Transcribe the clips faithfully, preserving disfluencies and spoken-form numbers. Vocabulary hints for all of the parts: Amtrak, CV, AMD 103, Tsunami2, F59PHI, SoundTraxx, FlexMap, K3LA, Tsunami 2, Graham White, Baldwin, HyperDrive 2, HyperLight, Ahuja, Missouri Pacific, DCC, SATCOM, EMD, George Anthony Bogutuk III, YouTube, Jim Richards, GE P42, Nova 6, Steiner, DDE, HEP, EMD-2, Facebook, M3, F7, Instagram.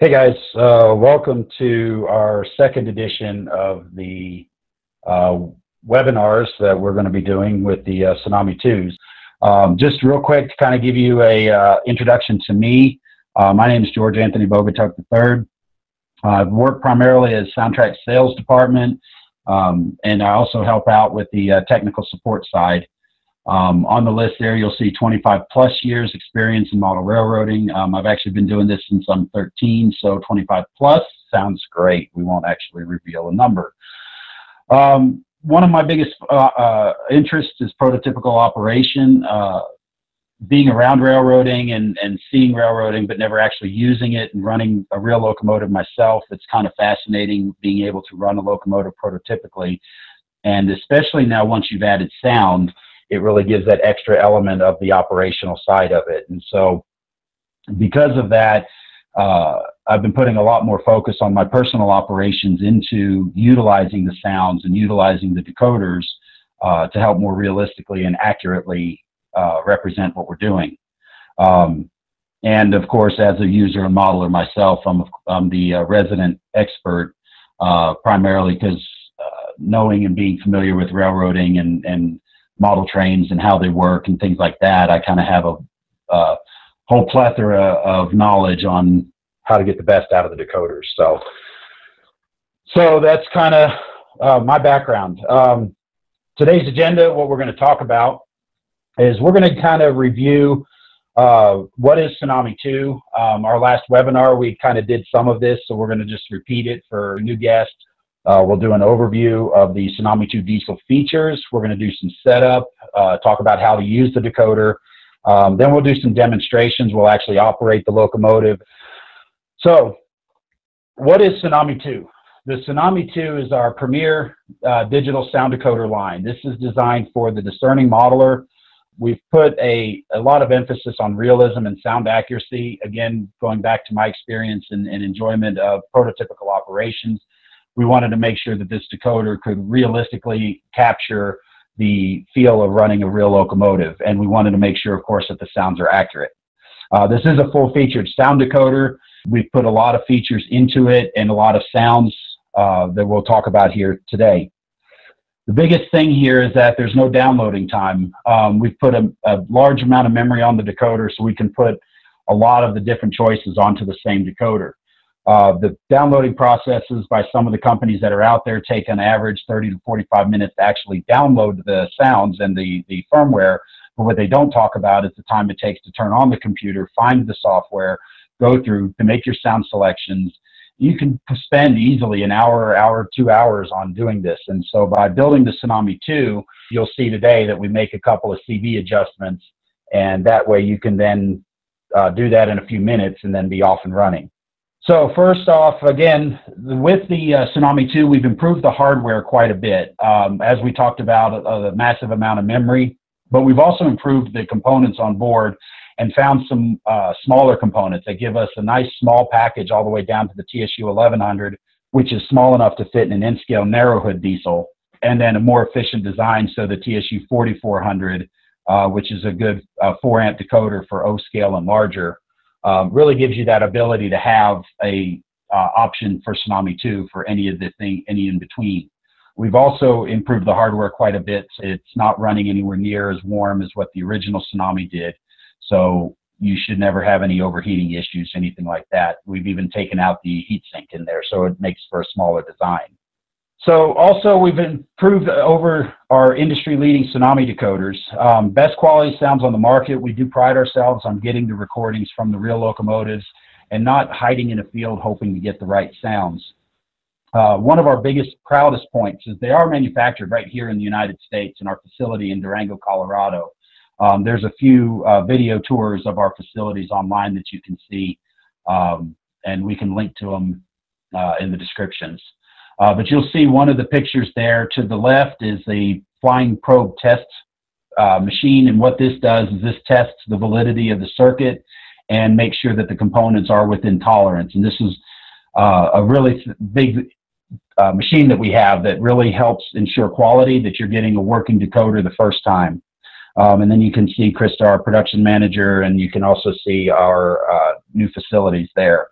Hey guys, uh, welcome to our second edition of the uh, webinars that we're going to be doing with the uh, Tsunami twos. Um, just real quick to kind of give you a uh, introduction to me. Uh, my name is George Anthony Bogutuk the third. Uh, I've worked primarily as SoundTraxx sales department, um, and I also help out with the uh, technical support side. Um, on the list there, you'll see twenty-five plus years experience in model railroading. Um, I've actually been doing this since I'm thirteen, so twenty-five plus sounds great. We won't actually reveal a number. Um, one of my biggest uh, uh, interests is prototypical operation, uh, being around railroading and, and seeing railroading but never actually using it, and running a real locomotive myself. It's kind of fascinating being able to run a locomotive prototypically, and especially now once you've added sound, it really gives that extra element of the operational side of it. And so because of that, uh, I've been putting a lot more focus on my personal operations into utilizing the sounds and utilizing the decoders uh, to help more realistically and accurately uh, represent what we're doing. Um, and of course, as a user and modeler myself, I'm, I'm the uh, resident expert, uh, primarily because uh, knowing and being familiar with railroading and, and model trains and how they work and things like that, I kind of have a uh, whole plethora of knowledge on how to get the best out of the decoders. So, so that's kind of uh, my background. Um, today's agenda, what we're going to talk about is we're going to kind of review uh, what is Tsunami two. Um, our last webinar, we kind of did some of this, so we're going to just repeat it for new guests. Uh, we'll do an overview of the Tsunami two diesel features. We're going to do some setup, uh, talk about how to use the decoder. Um, then we'll do some demonstrations. We'll actually operate the locomotive. So what is Tsunami two? The Tsunami two is our premier uh, digital sound decoder line. This is designed for the discerning modeler. We've put a, a lot of emphasis on realism and sound accuracy. Again, going back to my experience and, and enjoyment of prototypical operations, we wanted to make sure that this decoder could realistically capture the feel of running a real locomotive. And we wanted to make sure, of course, that the sounds are accurate. Uh, this is a full-featured sound decoder. We've put a lot of features into it and a lot of sounds uh, that we'll talk about here today. The biggest thing here is that there's no downloading time. Um, we've put a, a large amount of memory on the decoder, so we can put a lot of the different choices onto the same decoder. Uh, the downloading processes by some of the companies that are out there take on average thirty to forty-five minutes to actually download the sounds and the, the firmware. But what they don't talk about is the time it takes to turn on the computer, find the software, go through to make your sound selections. You can spend easily an hour, hour, two hours on doing this. And so by building the Tsunami two, you'll see today that we make a couple of C V adjustments, and that way you can then uh, do that in a few minutes and then be off and running. So first off, again, with the uh, Tsunami two, we've improved the hardware quite a bit, um, as we talked about, uh, the massive amount of memory, but we've also improved the components on board and found some uh, smaller components that give us a nice small package all the way down to the T S U eleven hundred, which is small enough to fit in an N-scale narrow hood diesel, and then a more efficient design, so the T S U forty-four hundred, uh, which is a good uh, four amp decoder for O-scale and larger. Um, really gives you that ability to have a uh, option for Tsunami two for any of the thing, any in between. We've also improved the hardware quite a bit. It's not running anywhere near as warm as what the original Tsunami did, so you should never have any overheating issues, anything like that. We've even taken out the heat sink in there, so it makes for a smaller design. So also we've improved over our industry-leading Tsunami decoders. Um, best quality sounds on the market. We do pride ourselves on getting the recordings from the real locomotives and not hiding in a field hoping to get the right sounds. Uh, one of our biggest, proudest points is they are manufactured right here in the United States in our facility in Durango, Colorado. Um, there's a few uh, video tours of our facilities online that you can see, um, and we can link to them uh, in the descriptions. Uh, but you'll see one of the pictures there to the left is the flying probe test uh, machine, and what this does is this tests the validity of the circuit and makes sure that the components are within tolerance. And this is uh, a really big uh, machine that we have that really helps ensure quality, that you're getting a working decoder the first time. Um, and then you can see Krista, our production manager, and you can also see our uh, new facilities there.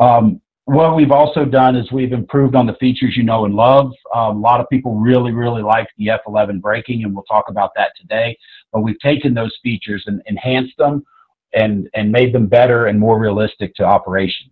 Um, what we've also done is we've improved on the features you know and love. Um, a lot of people really, really like the F eleven braking, and we'll talk about that today. But we've taken those features and enhanced them and, and made them better and more realistic to operation.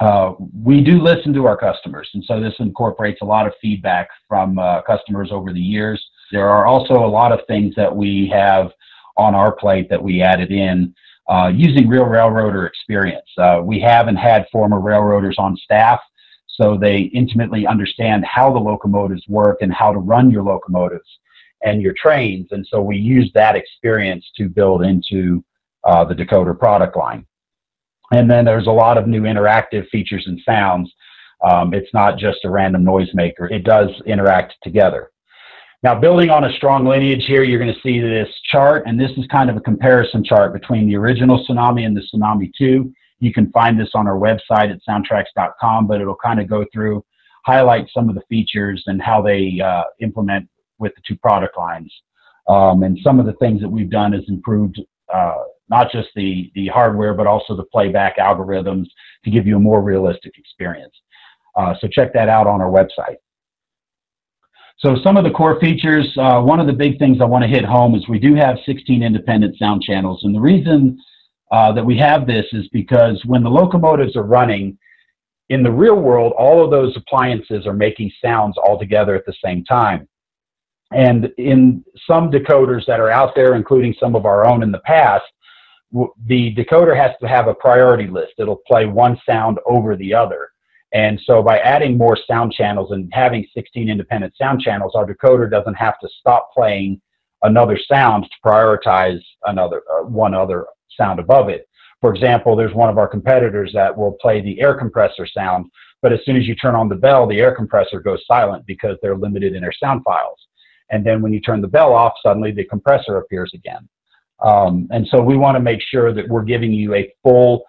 Uh, we do listen to our customers, and so this incorporates a lot of feedback from uh, customers over the years. There are also a lot of things that we have on our plate that we added in uh, using real railroader experience. Uh, we haven't had former railroaders on staff, so they intimately understand how the locomotives work and how to run your locomotives and your trains, and so we use that experience to build into uh, the decoder product line. And then there's a lot of new interactive features and sounds. Um, it's not just a random noisemaker. It does interact together. Now, building on a strong lineage here, you're going to see this chart, and this is kind of a comparison chart between the original Tsunami and the Tsunami two. You can find this on our website at soundtraxx dot com, but it'll kind of go through, highlight some of the features and how they uh, implement with the two product lines. Um, and some of the things that we've done is improved uh, not just the, the hardware, but also the playback algorithms to give you a more realistic experience. Uh, so check that out on our website. So some of the core features, uh, one of the big things I want to hit home is we do have sixteen independent sound channels. And the reason uh, that we have this is because when the locomotives are running, in the real world, all of those appliances are making sounds all together at the same time. And in some decoders that are out there, including some of our own in the past, the decoder has to have a priority list. It'll play one sound over the other. And so by adding more sound channels and having sixteen independent sound channels, our decoder doesn't have to stop playing another sound to prioritize another uh, one other sound above it. For example, there's one of our competitors that will play the air compressor sound, but as soon as you turn on the bell, the air compressor goes silent because they're limited in their sound files. And then when you turn the bell off, suddenly the compressor appears again. Um, and so we want to make sure that we're giving you a full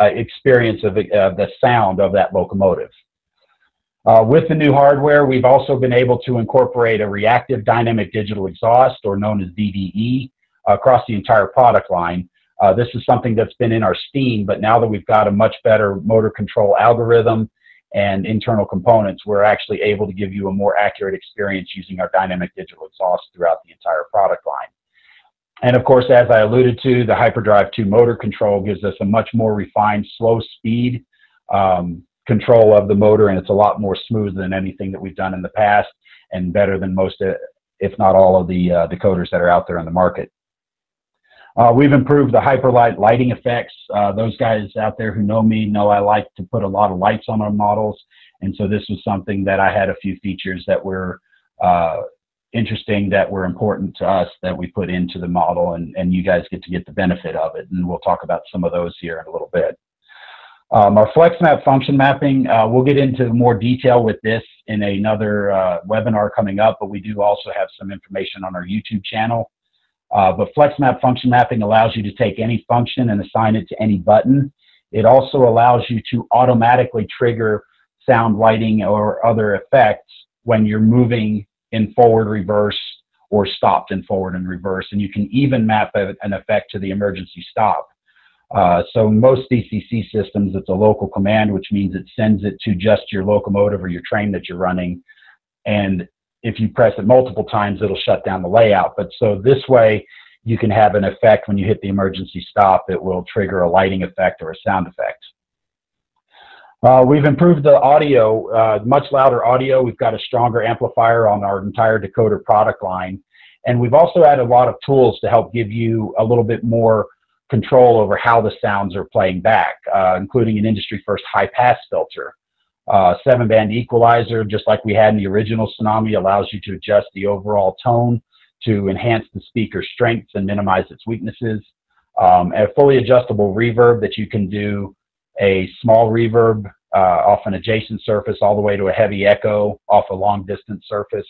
uh, experience of the, uh, the sound of that locomotive. Uh, with the new hardware, we've also been able to incorporate a reactive dynamic digital exhaust, or known as D D E, uh, across the entire product line. Uh, this is something that's been in our steam, but now that we've got a much better motor control algorithm and internal components, we're actually able to give you a more accurate experience using our dynamic digital exhaust throughout the entire product line. And of course, as I alluded to, the HyperDrive two motor control gives us a much more refined, slow speed um, control of the motor, and it's a lot more smooth than anything that we've done in the past, and better than most, if not all, of the uh, decoders that are out there in the market. Uh, we've improved the HyperLight lighting effects. Uh, those guys out there who know me know I like to put a lot of lights on our models, and so this was something that I had a few features that were uh, interesting, that were important to us, that we put into the model, and, and you guys get to get the benefit of it, and we'll talk about some of those here in a little bit. Um, our FlexMap function mapping, uh, we'll get into more detail with this in another uh, webinar coming up, but we do also have some information on our YouTube channel. Uh, but FlexMap function mapping allows you to take any function and assign it to any button. It also allows you to automatically trigger sound, lighting, or other effects when you're moving in forward, reverse, or stopped in forward and reverse. And you can even map a, an effect to the emergency stop. Uh, so most D C C systems, it's a local command, which means it sends it to just your locomotive or your train that you're running. And if you press it multiple times, it'll shut down the layout. But so this way, you can have an effect when you hit the emergency stop. It will trigger a lighting effect or a sound effect. Uh, we've improved the audio, uh, much louder audio. We've got a stronger amplifier on our entire decoder product line. And we've also added a lot of tools to help give you a little bit more control over how the sounds are playing back, uh, including an industry-first high-pass filter. Uh, seven-band equalizer, just like we had in the original Tsunami, allows you to adjust the overall tone to enhance the speaker's strengths and minimize its weaknesses. Um, a fully adjustable reverb that you can do a small reverb uh, off an adjacent surface all the way to a heavy echo off a long distance surface.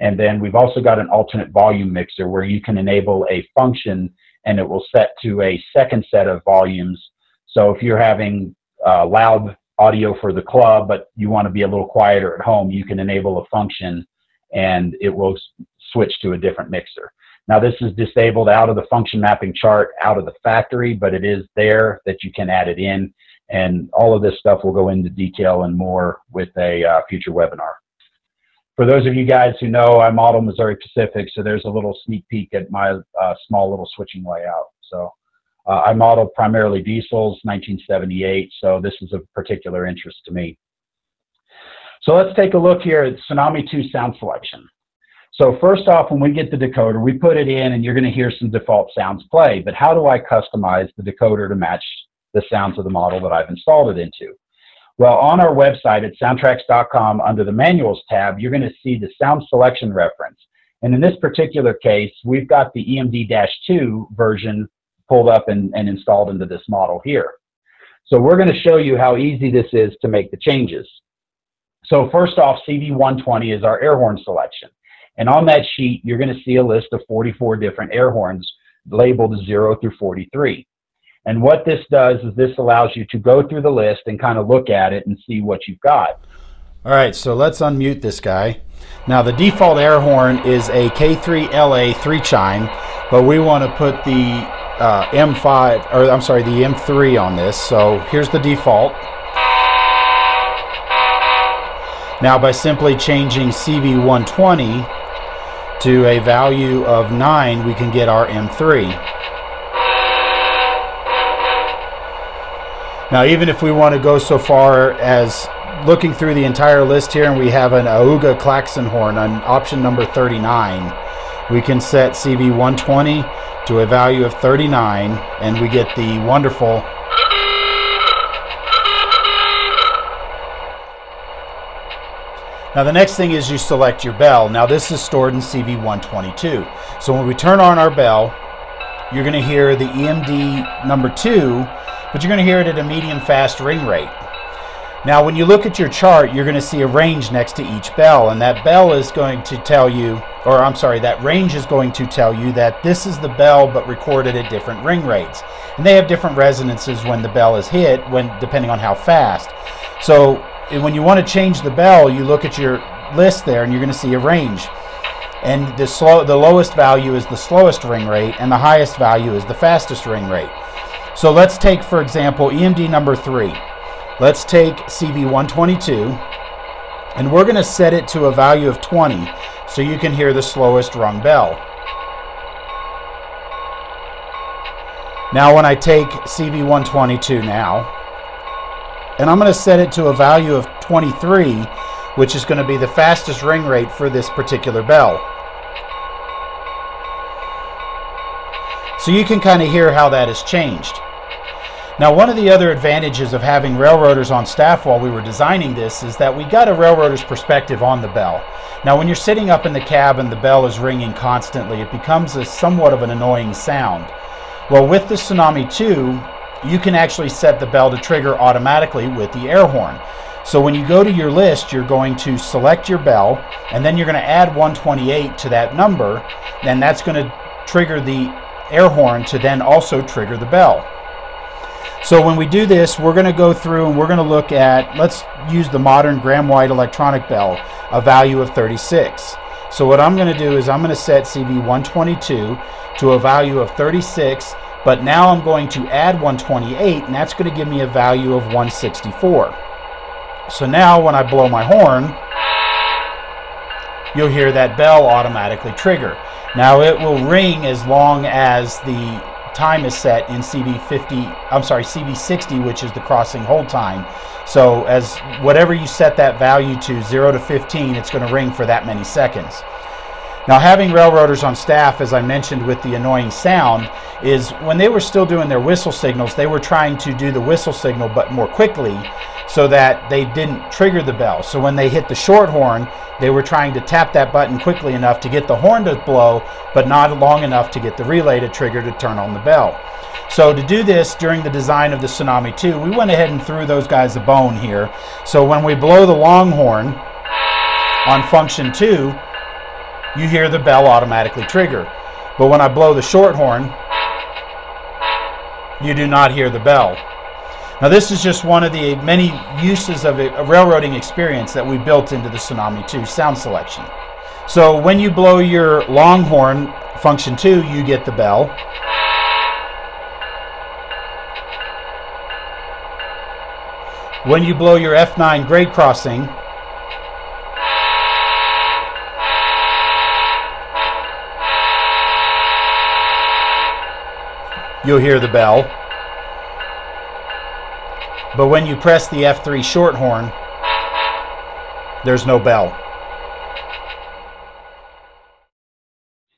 And then we've also got an alternate volume mixer where you can enable a function and it will set to a second set of volumes. So if you're having uh, loud audio for the club, but you want to be a little quieter at home, you can enable a function and it will switch to a different mixer. Now this is disabled out of the function mapping chart, out of the factory, but it is there that you can add it in. And all of this stuff will go into detail and more with a uh, future webinar. For those of you guys who know, I model Missouri Pacific, so there's a little sneak peek at my uh, small little switching layout. So uh, I model primarily diesels, nineteen seventy-eight, so this is of particular interest to me. So let's take a look here at Tsunami two sound selection. So first off, when we get the decoder, we put it in and you're going to hear some default sounds play, but how do I customize the decoder to match the sounds of the model that I've installed it into? Well, on our website at soundtraxx dot com, under the Manuals tab, you're going to see the sound selection reference. And in this particular case, we've got the E M D two version pulled up and, and installed into this model here. So we're going to show you how easy this is to make the changes. So first off, C D one twenty is our air horn selection. And on that sheet, you're going to see a list of forty-four different air horns labeled zero through forty-three. And what this does is this allows you to go through the list and kind of look at it and see what you've got. All right, so let's unmute this guy. Now the default air horn is a K three L A three chime, but we want to put the uh, M five, or I'm sorry, the M three on this. So here's the default. Now by simply changing C V one twenty to a value of nine, we can get our M three. Now, even if we want to go so far as looking through the entire list here, and we have an Ahuja klaxon horn on option number thirty-nine, we can set C V one twenty to a value of thirty-nine, and we get the wonderful. Now, the next thing is you select your bell. Now, this is stored in C V one twenty-two. So when we turn on our bell, you're going to hear the E M D number two, but you're going to hear it at a medium fast ring rate. Now when you look at your chart, you're going to see a range next to each bell, and that bell is going to tell you, or I'm sorry, that range is going to tell you that this is the bell but recorded at different ring rates. And they have different resonances when the bell is hit, when depending on how fast. So when you want to change the bell, you look at your list there and you're going to see a range. And the, slow, the lowest value is the slowest ring rate, and the highest value is the fastest ring rate. So let's take, for example, E M D number three. Let's take C V one twenty-two, and we're going to set it to a value of twenty, so you can hear the slowest rung bell. Now when I take C V one twenty-two now, and I'm going to set it to a value of twenty-three, which is going to be the fastest ring rate for this particular bell. So you can kind of hear how that has changed. Now, one of the other advantages of having railroaders on staff while we were designing this is that we got a railroader's perspective on the bell. Now, when you're sitting up in the cab and the bell is ringing constantly, it becomes a somewhat of an annoying sound. Well, with the Tsunami two, you can actually set the bell to trigger automatically with the air horn. So when you go to your list, you're going to select your bell, and then you're going to add one twenty-eight to that number, and that's going to trigger the air horn to then also trigger the bell. So when we do this, we're going to go through and we're going to look at, let's use the modern Graham White electronic bell, a value of thirty-six. So what I'm going to do is I'm going to set C V one twenty-two to a value of thirty-six, but now I'm going to add one twenty-eight, and that's going to give me a value of one sixty-four. So now when I blow my horn, you'll hear that bell automatically trigger. Now it will ring as long as the time is set in C B fifty, I'm sorry, C B sixty, which is the crossing hold time. So as whatever you set that value to, zero to fifteen, it's going to ring for that many seconds. Now having railroaders on staff, as I mentioned with the annoying sound, is when they were still doing their whistle signals, they were trying to do the whistle signal but more quickly so that they didn't trigger the bell. So when they hit the short horn, they were trying to tap that button quickly enough to get the horn to blow, but not long enough to get the relay to trigger to turn on the bell. So to do this during the design of the Tsunami two, we went ahead and threw those guys a bone here. So when we blow the long horn on function two, you hear the bell automatically trigger. But when I blow the short horn, you do not hear the bell. Now this is just one of the many uses of a railroading experience that we built into the Tsunami two sound selection. So when you blow your Longhorn, function two, you get the bell. When you blow your F nine grade crossing, you'll hear the bell. But when you press the F three short horn, there's no bell.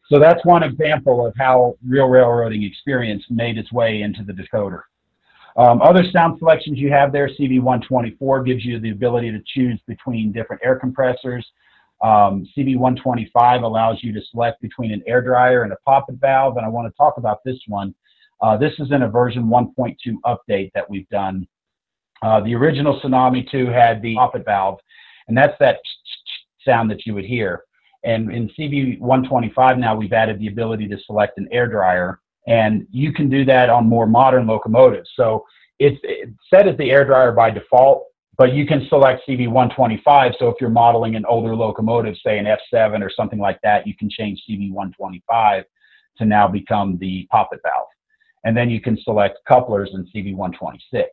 So that's one example of how real railroading experience made its way into the decoder. Um, other sound selections you have there, C B one twenty-four gives you the ability to choose between different air compressors. Um, C B one twenty-five allows you to select between an air dryer and a poppet valve, and I want to talk about this one. Uh, this is in a version one point two update that we've done. Uh, the original Tsunami two had the poppet valve, and that's that sound that you would hear. And in C B one twenty-five now, we've added the ability to select an air dryer. And you can do that on more modern locomotives. So it's, it's set as the air dryer by default, but you can select C B one twenty-five. So if you're modeling an older locomotive, say an F seven or something like that, you can change C B one twenty-five to now become the poppet valve. And then you can select couplers in C B one twenty-six.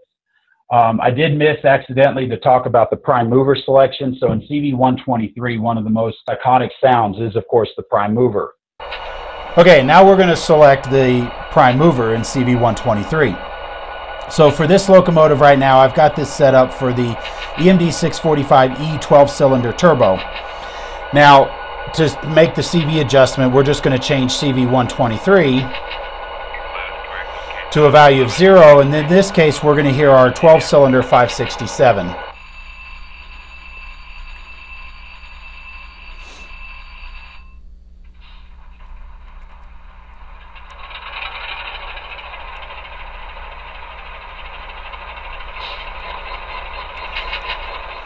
Um, I did miss accidentally to talk about the prime mover selection. So in C B one twenty-three, one of the most iconic sounds is, of course, the prime mover. Okay, now we're going to select the prime mover in C B one twenty-three. So for this locomotive right now, I've got this set up for the E M D six forty-five E twelve cylinder turbo. Now, to make the C B adjustment, we're just going to change C B one twenty-three to a value of zero, and in this case, we're going to hear our twelve cylinder five sixty-seven.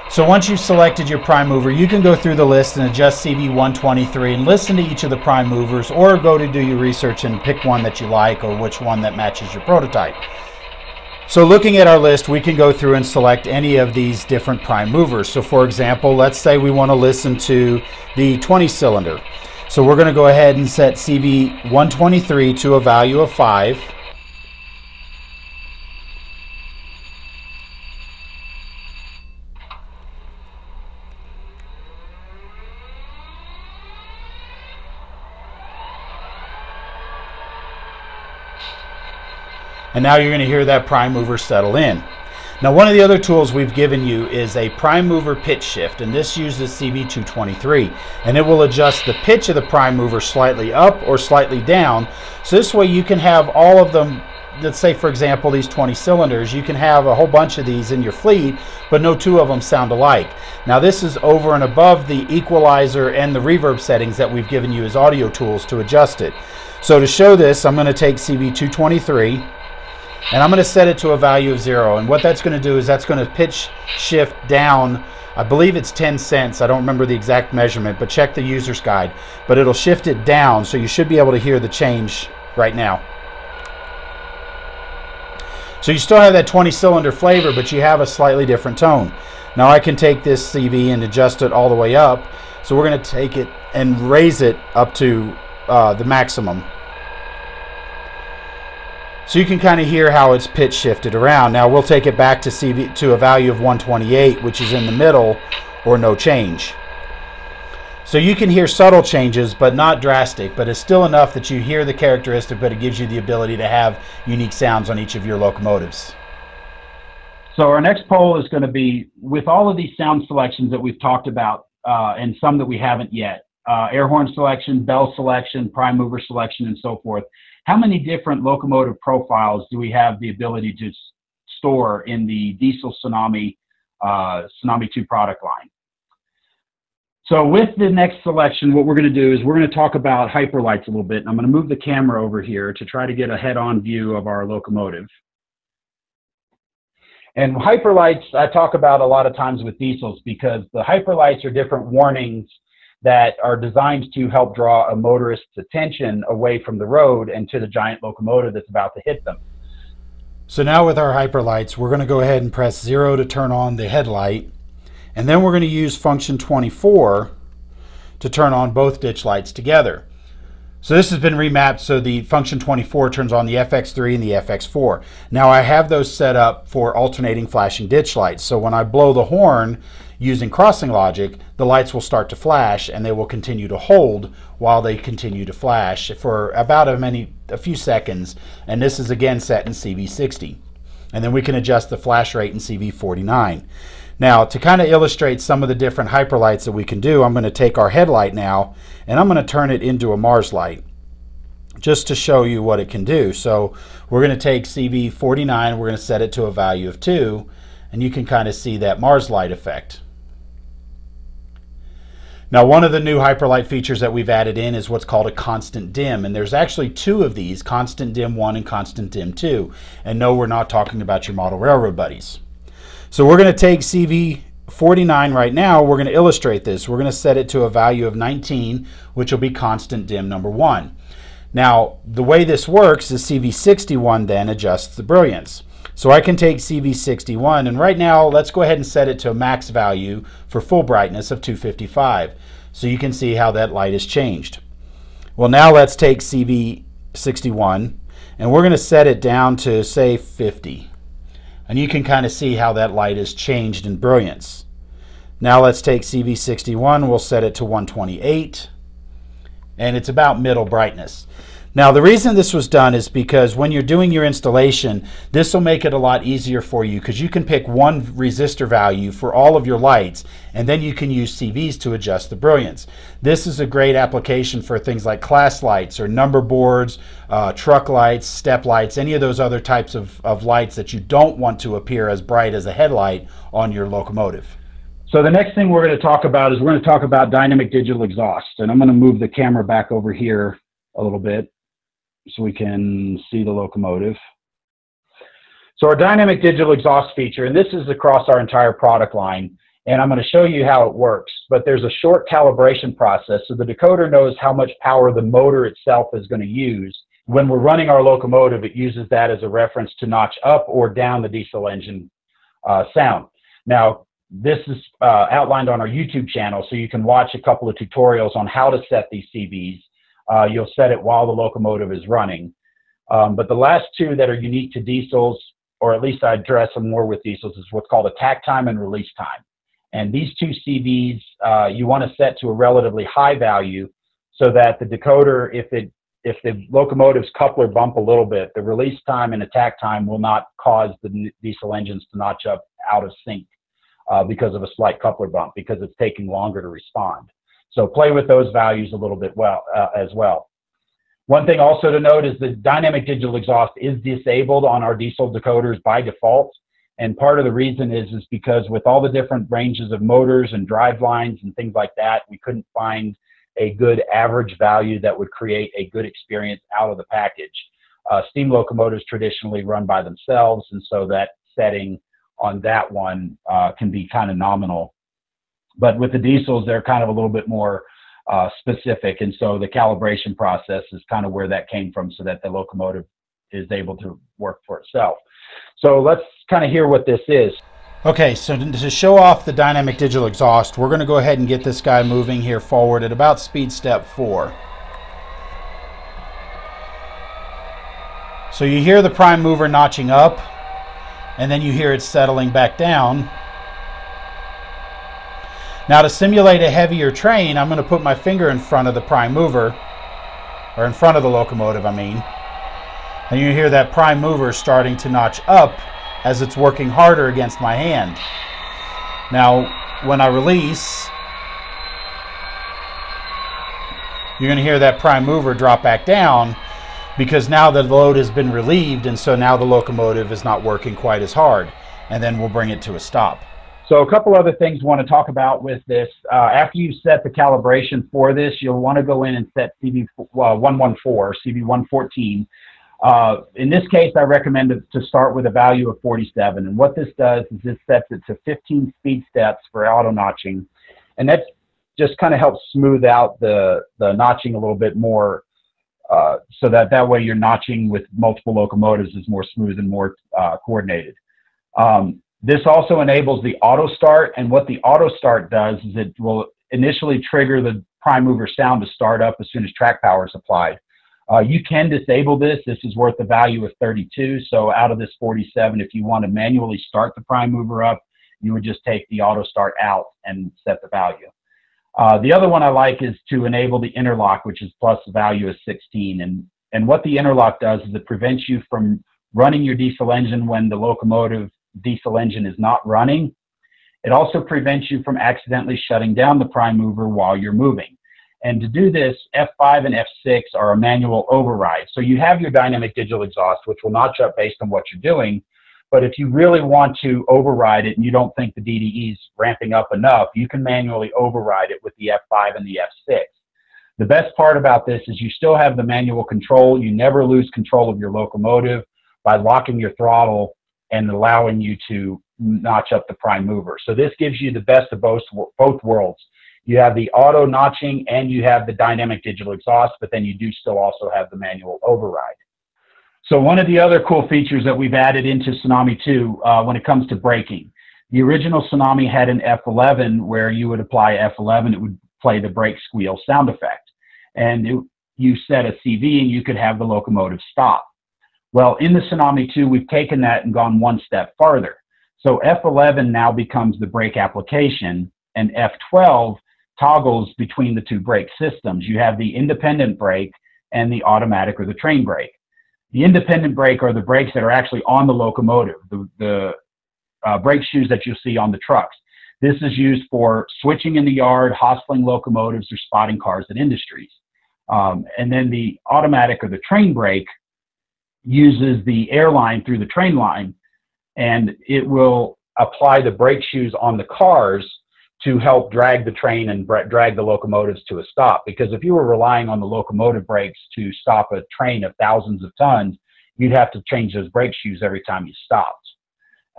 So once you've selected your prime mover, you can go through the list and adjust C B one twenty-three and listen to each of the prime movers, or go to do your research and pick one that you like or which one that matches your prototype. So looking at our list, we can go through and select any of these different prime movers. So for example, let's say we want to listen to the twenty cylinder. So we're going to go ahead and set C B one twenty-three to a value of five. And now you're going to hear that prime mover settle in. Now, one of the other tools we've given you is a prime mover pitch shift, and this uses C B two twenty-three, and it will adjust the pitch of the prime mover slightly up or slightly down. So this way you can have all of them, let's say for example these twenty cylinders, you can have a whole bunch of these in your fleet, but no two of them sound alike. Now this is over and above the equalizer and the reverb settings that we've given you as audio tools to adjust it. So to show this, I'm going to take C B two twenty-three, and I'm going to set it to a value of zero. And what that's going to do is that's going to pitch shift down. I believe it's ten cents. I don't remember the exact measurement, but check the user's guide. But it'll shift it down, so you should be able to hear the change right now. So you still have that twenty cylinder flavor, but you have a slightly different tone. Now I can take this C B and adjust it all the way up. So we're going to take it and raise it up to uh, the maximum. So you can kind of hear how it's pitch shifted around. Now we'll take it back to C V to a value of one twenty-eight, which is in the middle, or no change. So you can hear subtle changes, but not drastic, but it's still enough that you hear the characteristic, but it gives you the ability to have unique sounds on each of your locomotives. So our next poll is going to be, with all of these sound selections that we've talked about, uh, and some that we haven't yet, uh, air horn selection, bell selection, prime mover selection, and so forth, how many different locomotive profiles do we have the ability to store in the diesel Tsunami, uh, Tsunami two product line? So with the next selection, what we're going to do is we're going to talk about hyperlights a little bit. And I'm going to move the camera over here to try to get a head-on view of our locomotive. And hyperlights, I talk about a lot of times with diesels, because the hyperlights are different warnings that are designed to help draw a motorist's attention away from the road and to the giant locomotive that's about to hit them. So now with our hyperlights, we're going to go ahead and press zero to turn on the headlight, and then we're going to use function twenty-four to turn on both ditch lights together. So this has been remapped so the function twenty-four turns on the F X three and the F X four. Now I have those set up for alternating flashing ditch lights. So when I blow the horn using crossing logic, the lights will start to flash and they will continue to hold while they continue to flash for about a, many, a few seconds. And this is again set in C V sixty. And then we can adjust the flash rate in C V forty-nine. Now, to kind of illustrate some of the different hyperlights that we can do, I'm going to take our headlight now and I'm going to turn it into a Mars light just to show you what it can do. So we're going to take C V forty-nine, we're going to set it to a value of two, and you can kind of see that Mars light effect. Now, one of the new hyperlight features that we've added in is what's called a constant dim, and there's actually two of these, constant dim one and constant dim two. And no, we're not talking about your model railroad buddies. So we're going to take C V forty-nine right now, we're going to illustrate this. We're going to set it to a value of nineteen, which will be constant dim number one. Now, the way this works is C V sixty-one then adjusts the brilliance. So I can take C V sixty-one, and right now, let's go ahead and set it to a max value for full brightness of two fifty-five. So you can see how that light has changed. Well, now let's take C V sixty-one, and we're going to set it down to, say, fifty. And you can kind of see how that light has changed in brilliance. Now let's take C V sixty-one, we'll set it to one twenty-eight, and it's about middle brightness. Now the reason this was done is because when you're doing your installation, this will make it a lot easier for you because you can pick one resistor value for all of your lights, and then you can use C Vs to adjust the brilliance. This is a great application for things like class lights or number boards, uh, truck lights, step lights, any of those other types of, of lights that you don't want to appear as bright as a headlight on your locomotive. So the next thing we're going to talk about is we're going to talk about dynamic digital exhaust, and I'm going to move the camera back over here a little bit so we can see the locomotive. So our dynamic digital exhaust feature, and this is across our entire product line, and I'm going to show you how it works, but there's a short calibration process so the decoder knows how much power the motor itself is going to use. When we're running our locomotive, it uses that as a reference to notch up or down the diesel engine uh, sound. Now, this is uh, outlined on our YouTube channel, so you can watch a couple of tutorials on how to set these C Vs. Uh, you'll set it while the locomotive is running. Um, but the last two that are unique to diesels, or at least I address them more with diesels, is what's called attack time and release time. And these two C Vs uh, you want to set to a relatively high value so that the decoder, if, it, if the locomotive's coupler bump a little bit, the release time and attack time will not cause the diesel engines to notch up out of sync uh, because of a slight coupler bump, because it's taking longer to respond. So play with those values a little bit well uh, as well. One thing also to note is the dynamic digital exhaust is disabled on our diesel decoders by default. And part of the reason is, is because with all the different ranges of motors and drive lines and things like that, we couldn't find a good average value that would create a good experience out of the package. Uh, steam locomotives traditionally run by themselves, and so that setting on that one uh, can be kind of nominal. But with the diesels, they're kind of a little bit more uh, specific, and so the calibration process is kind of where that came from so that the locomotive is able to work for itself. So let's kind of hear what this is. Okay, so to show off the dynamic digital exhaust, we're going to go ahead and get this guy moving here forward at about speed step four. So you hear the prime mover notching up, and then you hear it settling back down. Now to simulate a heavier train, I'm going to put my finger in front of the prime mover, or in front of the locomotive, I mean. And you hear that prime mover starting to notch up as it's working harder against my hand. Now, when I release, you're going to hear that prime mover drop back down because now the load has been relieved, and so now the locomotive is not working quite as hard. And then we'll bring it to a stop. So a couple other things we want to talk about with this. Uh, after you set the calibration for this, you'll want to go in and set C V one fourteen, C V one fourteen. Uh, in this case, I recommend to start with a value of forty-seven. And what this does is this sets it to fifteen speed steps for auto notching. And that just kind of helps smooth out the, the notching a little bit more uh, so that that way your notching with multiple locomotives is more smooth and more uh, coordinated. Um, This also enables the auto start, and what the auto start does is it will initially trigger the prime mover sound to start up as soon as track power is applied. Uh, you can disable this. This is worth the value of thirty-two. So out of this forty-seven, if you want to manually start the prime mover up, you would just take the auto start out and set the value. Uh, the other one I like is to enable the interlock, which is plus the value of sixteen. And, and what the interlock does is it prevents you from running your diesel engine when the locomotive diesel engine is not running. It also prevents you from accidentally shutting down the prime mover while you're moving. And to do this, F five and F six are a manual override. So you have your dynamic digital exhaust, which will notch up based on what you're doing. But if you really want to override it and you don't think the D D E is ramping up enough, you can manually override it with the F five and the F six. The best part about this is you still have the manual control. You never lose control of your locomotive by locking your throttle and allowing you to notch up the prime mover. So this gives you the best of both, both worlds. You have the auto notching and you have the dynamic digital exhaust, but then you do still also have the manual override. So one of the other cool features that we've added into Tsunami two uh, when it comes to braking. The original Tsunami had an F eleven where you would apply F eleven, it would play the brake squeal sound effect. And it, you set a C V and you could have the locomotive stop. Well, in the Tsunami two, we've taken that and gone one step farther. So F eleven now becomes the brake application, and F twelve toggles between the two brake systems. You have the independent brake and the automatic or the train brake. The independent brake are the brakes that are actually on the locomotive, the, the uh, brake shoes that you'll see on the trucks. This is used for switching in the yard, hostling locomotives, or spotting cars at industries. Um, and then the automatic or the train brake uses the air line through the train line, and it will apply the brake shoes on the cars to help drag the train and drag the locomotives to a stop. Because if you were relying on the locomotive brakes to stop a train of thousands of tons, you'd have to change those brake shoes every time you stopped.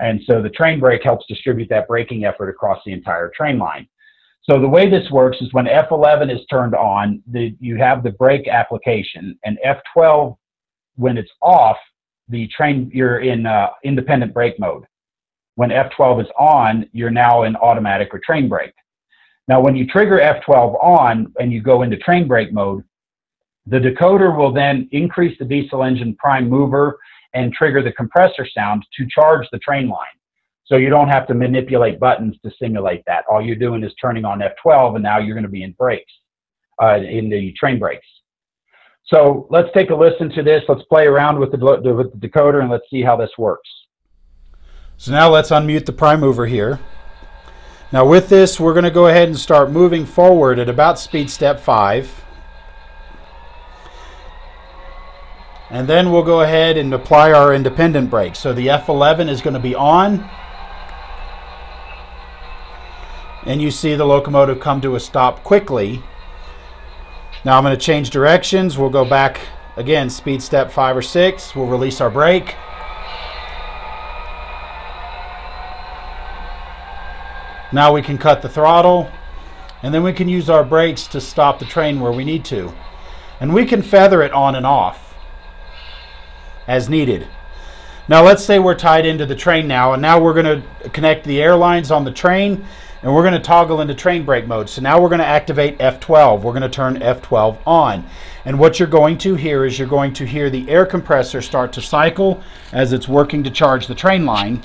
And so the train brake helps distribute that braking effort across the entire train line. So the way this works is when F eleven is turned on, the, you have the brake application, and F twelve, when it's off, the train, you're in uh, independent brake mode. When F twelve is on, you're now in automatic or train brake. Now, when you trigger F twelve on and you go into train brake mode, the decoder will then increase the diesel engine prime mover and trigger the compressor sound to charge the train line. So you don't have to manipulate buttons to simulate that. All you're doing is turning on F twelve, and now you're going to be in brakes, uh, in the train brakes. So let's take a listen to this. Let's play around with the, with the decoder, and let's see how this works. So now let's unmute the prime mover here. Now with this, we're going to go ahead and start moving forward at about speed step five. And then we'll go ahead and apply our independent brake. So the F eleven is going to be on. And you see the locomotive come to a stop quickly. Now I'm going to change directions. We'll go back again, speed step five or six. We'll release our brake. Now we can cut the throttle, and then we can use our brakes to stop the train where we need to. And we can feather it on and off as needed. Now let's say we're tied into the train now, and now we're going to connect the air lines on the train, and we're going to toggle into train brake mode. So now we're going to activate F twelve. We're going to turn F twelve on. And what you're going to hear is you're going to hear the air compressor start to cycle as it's working to charge the train line.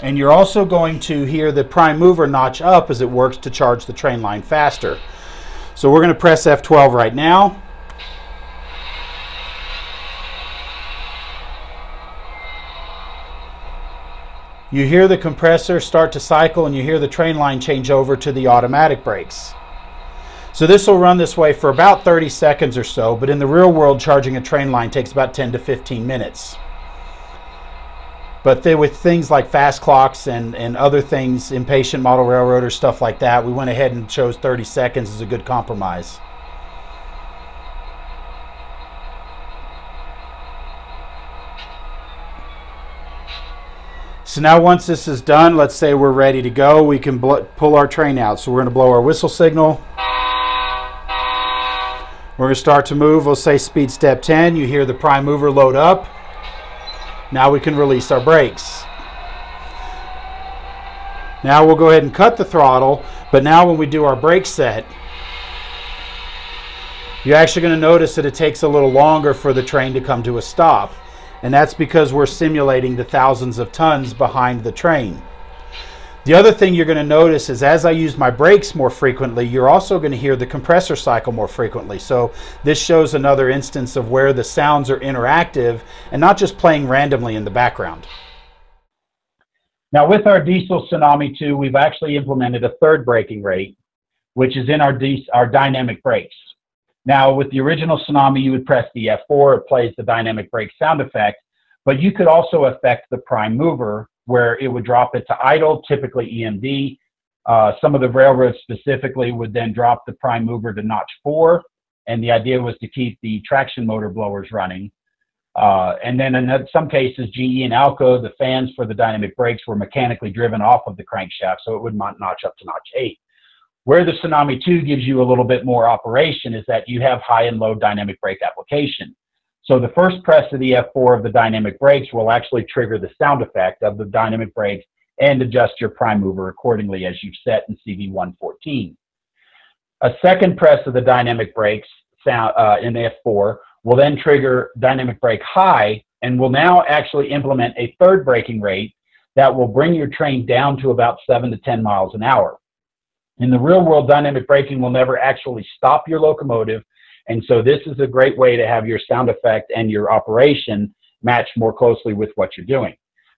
And you're also going to hear the prime mover notch up as it works to charge the train line faster. So we're going to press F twelve right now. You hear the compressor start to cycle, and you hear the train line change over to the automatic brakes. So this will run this way for about thirty seconds or so, but in the real world, charging a train line takes about ten to fifteen minutes. But they, with things like fast clocks and, and other things, impatient model railroaders, stuff like that, we went ahead and chose thirty seconds as a good compromise. So now once this is done, let's say we're ready to go, we can pull our train out. So we're going to blow our whistle signal. We're going to start to move. We'll say speed step ten. You hear the prime mover load up. Now we can release our brakes. Now we'll go ahead and cut the throttle, but now when we do our brake set, you're actually going to notice that it takes a little longer for the train to come to a stop. And that's because we're simulating the thousands of tons behind the train. The other thing you're going to notice is as I use my brakes more frequently, you're also going to hear the compressor cycle more frequently. So this shows another instance of where the sounds are interactive and not just playing randomly in the background. Now with our diesel Tsunami two, we've actually implemented a third braking rate, which is in our, our dynamic brakes. Now with the original Tsunami, you would press the F four, it plays the dynamic brake sound effect, but you could also affect the prime mover, where it would drop it to idle, typically E M D. Uh, some of the railroads specifically would then drop the prime mover to notch four, and the idea was to keep the traction motor blowers running. Uh, and then in some cases, G E and Alco, the fans for the dynamic brakes were mechanically driven off of the crankshaft, so it would notch up to notch eight. Where the Tsunami two gives you a little bit more operation is that you have high and low dynamic brake application. So the first press of the F four of the dynamic brakes will actually trigger the sound effect of the dynamic brakes and adjust your prime mover accordingly as you've set in C V one fourteen. A second press of the dynamic brakes sound, uh, in F four will then trigger dynamic brake high and will now actually implement a third braking rate that will bring your train down to about seven to ten miles an hour. In the real world, dynamic braking will never actually stop your locomotive, and so this is a great way to have your sound effect and your operation match more closely with what you're doing.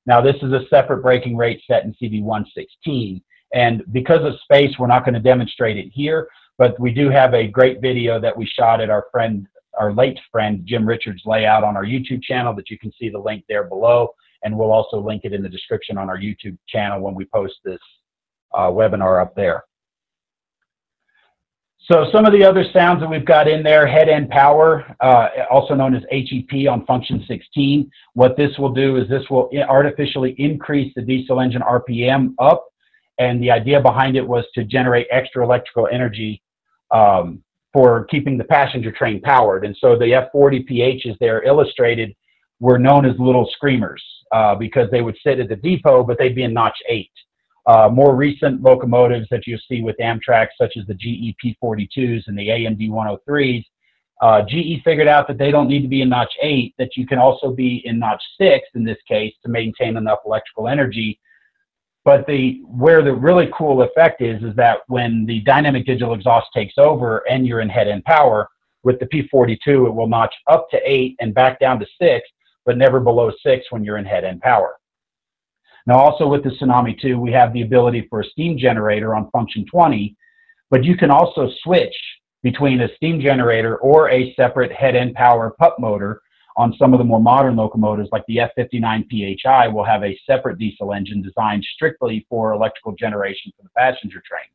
Now this is a separate braking rate set in C V one sixteen, and because of space, we're not going to demonstrate it here, but we do have a great video that we shot at our friend, our late friend, Jim Richards' layout on our YouTube channel that you can see the link there below, and we'll also link it in the description on our YouTube channel when we post this uh, webinar up there. So some of the other sounds that we've got in there, head end power, uh, also known as H E P on function sixteen. What this will do is this will artificially increase the diesel engine R P M up, and the idea behind it was to generate extra electrical energy um, for keeping the passenger train powered. And so the F forty P H is there illustrated, were known as little screamers uh, because they would sit at the depot, but they'd be in notch eight. Uh, more recent locomotives that you'll see with Amtrak, such as the G E P forty-twos and the A M D one oh threes, uh, G E figured out that they don't need to be in notch eight, that you can also be in notch six in this case to maintain enough electrical energy. But the where the really cool effect is, is that when the dynamic digital exhaust takes over and you're in head-end power, with the P forty-two, it will notch up to eight and back down to six, but never below six when you're in head-end power. Now also with the Tsunami two, we have the ability for a steam generator on function twenty, but you can also switch between a steam generator or a separate head-end power pup motor. On some of the more modern locomotives, like the F fifty-nine P H I, will have a separate diesel engine designed strictly for electrical generation for the passenger train.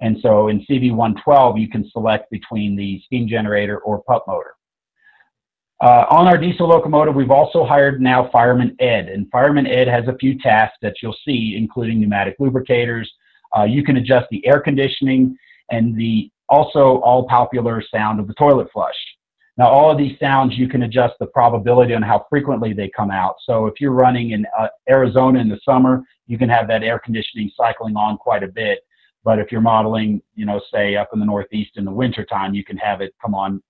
And so in C V one twelve, you can select between the steam generator or pup motor. Uh, on our diesel locomotive, we've also hired now Fireman Ed, and Fireman Ed has a few tasks that you'll see, including pneumatic lubricators. Uh, you can adjust the air conditioning and the also all-popular sound of the toilet flush. Now, all of these sounds, you can adjust the probability on how frequently they come out. So if you're running in uh, Arizona in the summer, you can have that air conditioning cycling on quite a bit. But if you're modeling, you know, say up in the Northeast in the wintertime, you can have it come on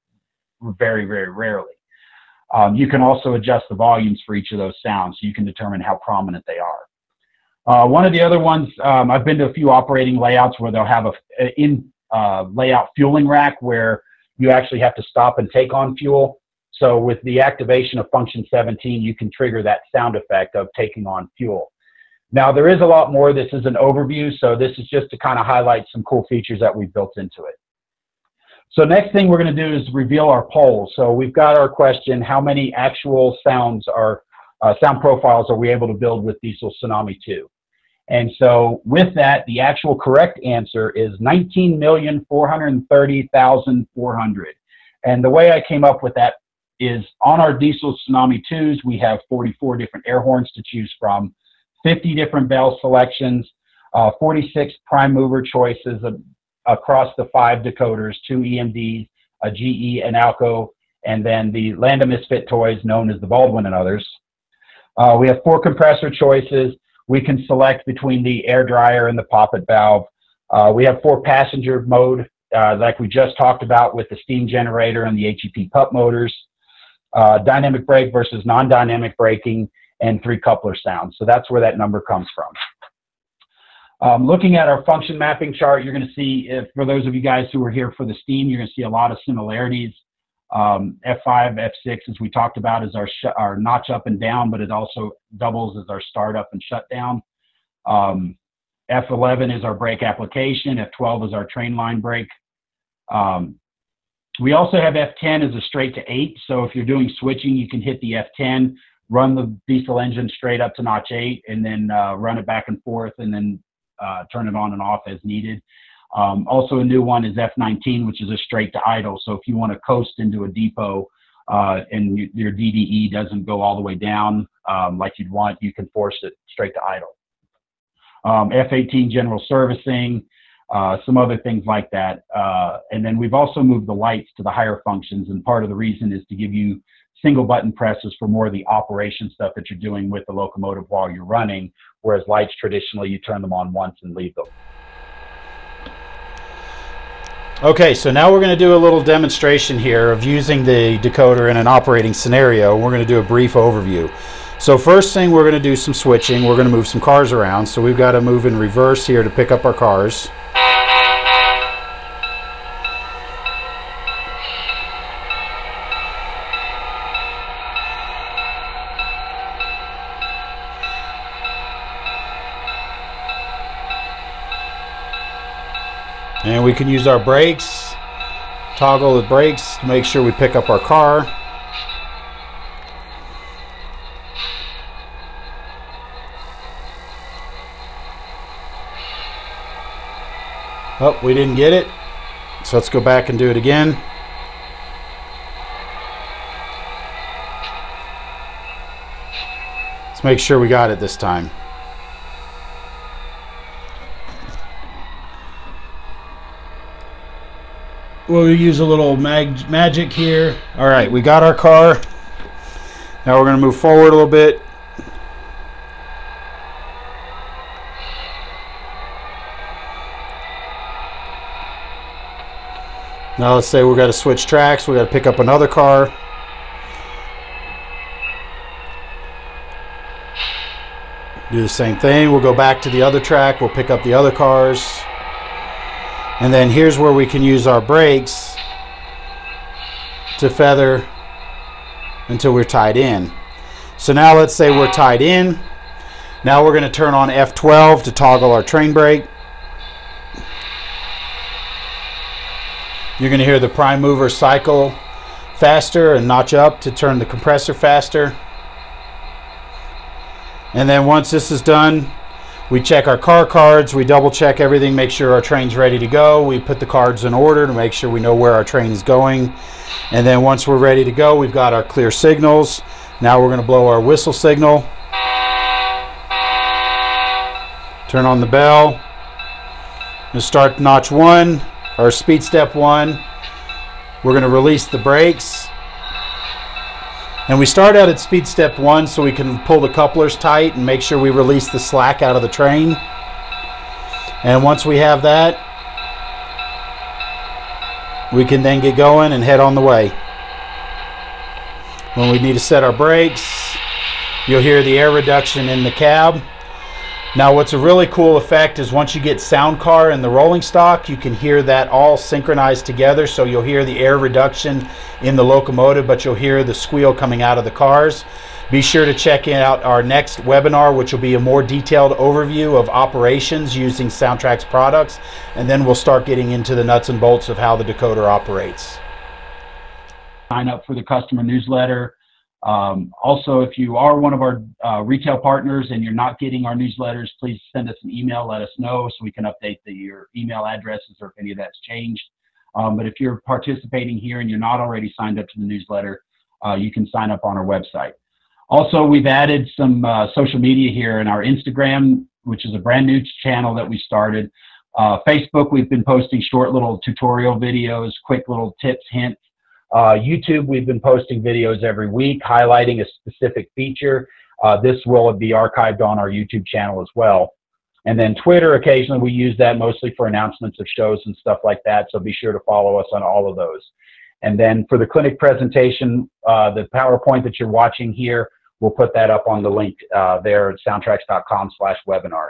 very, very rarely. Um, you can also adjust the volumes for each of those sounds, so you can determine how prominent they are. Uh, one of the other ones, um, I've been to a few operating layouts where they'll have a, a in uh, layout fueling rack where you actually have to stop and take on fuel. So with the activation of function seventeen, you can trigger that sound effect of taking on fuel. Now there is a lot more. This is an overview, so this is just to kind of highlight some cool features that we've built into it. So next thing we're going to do is reveal our polls. So we've got our question, how many actual sounds are, uh, sound profiles are we able to build with diesel Tsunami two? And so with that, the actual correct answer is nineteen million four hundred thirty thousand four hundred. And the way I came up with that is on our diesel Tsunami twos, we have forty-four different air horns to choose from, fifty different bell selections, uh, forty-six prime mover choices, of, across the five decoders, two E M Ds, a G E and Alco, and then the Land of Misfit toys known as the Baldwin and others. Uh, we have four compressor choices. We can select between the air dryer and the poppet valve. Uh, we have four passenger mode uh, like we just talked about with the steam generator and the H E P pup motors, uh, dynamic brake versus non-dynamic braking, and three coupler sounds. So that's where that number comes from. Um, looking at our function mapping chart, you're going to see, if, for those of you guys who were here for the steam, you're going to see a lot of similarities. Um, F five, F six, as we talked about, is our, our notch up and down, but it also doubles as our start up and shut down. Um, F eleven is our brake application. F twelve is our train line brake. Um, we also have F ten as a straight to eight. So if you're doing switching, you can hit the F ten, run the diesel engine straight up to notch eight, and then uh, run it back and forth, and then Uh, turn it on and off as needed. Um, also a new one is F nineteen, which is a straight to idle. So if you want to coast into a depot uh, and you, your D D E doesn't go all the way down um, like you'd want, you can force it straight to idle. Um, F eighteen general servicing, uh, some other things like that. Uh, and then we've also moved the lights to the higher functions, and part of the reason is to give you single button presses for more of the operation stuff that you're doing with the locomotive while you're running, whereas lights, traditionally, you turn them on once and leave them. Okay, so now we're going to do a little demonstration here of using the decoder in an operating scenario. We're going to do a brief overview. So first thing, we're going to do some switching. We're going to move some cars around. So we've got to move in reverse here to pick up our cars. And we can use our brakes, toggle the brakes to make sure we pick up our car. Oh, we didn't get it. So let's go back and do it again. Let's make sure we got it this time. We'll use a little mag magic here. All right, we got our car. Now we're going to move forward a little bit. Now let's say we've got to switch tracks. We've got to pick up another car. Do the same thing. We'll go back to the other track. We'll pick up the other cars. And then here's where we can use our brakes to feather until we're tied in. So now let's say we're tied in. Now we're going to turn on F twelve to toggle our train brake. You're going to hear the prime mover cycle faster and notch up to turn the compressor faster. And then once this is done, we check our car cards, we double check everything, make sure our train's ready to go. We put the cards in order to make sure we know where our train is going. And then once we're ready to go, we've got our clear signals. Now we're going to blow our whistle signal. Turn on the bell. We'll start notch one, or speed step one. We're going to release the brakes. And we start out at speed step one so we can pull the couplers tight and make sure we release the slack out of the train. And once we have that, we can then get going and head on the way. When we need to set our brakes, you'll hear the air reduction in the cab. Now what's a really cool effect is once you get sound car in the rolling stock, you can hear that all synchronized together. So you'll hear the air reduction in the locomotive, but you'll hear the squeal coming out of the cars. Be sure to check out our next webinar, which will be a more detailed overview of operations using SoundTraxx products, and then we'll start getting into the nuts and bolts of how the decoder operates. Sign up for the customer newsletter. Um, also, if you are one of our uh, retail partners and you're not getting our newsletters, please send us an email, let us know so we can update the, your email addresses or if any of that's changed. Um, but if you're participating here and you're not already signed up to the newsletter, uh, you can sign up on our website. Also, we've added some uh, social media here in our Instagram, which is a brand new channel that we started. Uh, Facebook, we've been posting short little tutorial videos, quick little tips, hints. Uh, YouTube, we've been posting videos every week highlighting a specific feature. Uh, this will be archived on our YouTube channel as well. And then Twitter, occasionally we use that mostly for announcements of shows and stuff like that, so be sure to follow us on all of those. And then for the clinic presentation, uh, the PowerPoint that you're watching here, we'll put that up on the link uh, there at soundtraxx dot com slash webinars.